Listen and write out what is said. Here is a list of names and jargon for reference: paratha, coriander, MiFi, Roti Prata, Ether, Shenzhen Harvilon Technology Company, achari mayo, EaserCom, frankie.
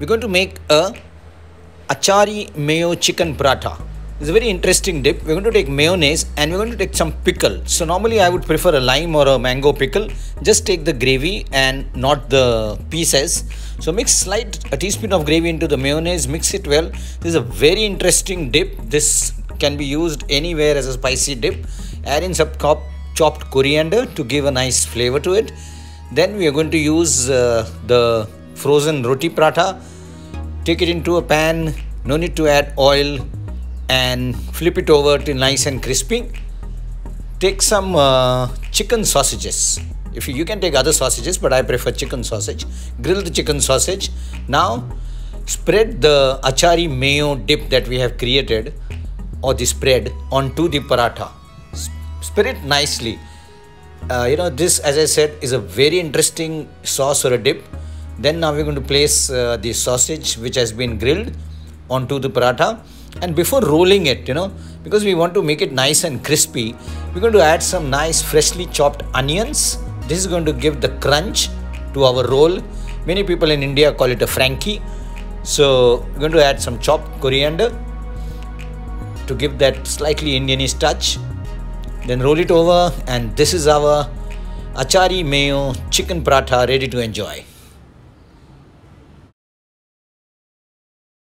we're going to make a achari mayo chicken paratha. It's a very interesting dip. We're going to take mayonnaise and we're going to take some pickle. So normally I would prefer a lime or a mango pickle. Just take the gravy and not the pieces. So mix a teaspoon of gravy into the mayonnaise. Mix it well. This is a very interesting dip. This can be used anywhere as a spicy dip. Add in some chopped coriander to give a nice flavor to it. Then we are going to use the frozen roti prata. Take it into a pan, no need to add oil, and flip it over till nice and crispy. Take some chicken sausages. If you can take other sausages, but I prefer chicken sausage. Grill the chicken sausage. Now spread the achari mayo dip that we have created, or the spread, onto the paratha. Spread it nicely. This, as I said, is a very interesting sauce or a dip. Then now we're going to place the sausage which has been grilled onto the paratha. And before rolling it, because we want to make it nice and crispy, we're going to add some nice freshly chopped onions. This is going to give the crunch to our roll. Many people in India call it a frankie. So we're going to add some chopped coriander to give that slightly Indianish touch. Then roll it over, and this is our achari mayo chicken paratha ready to enjoy.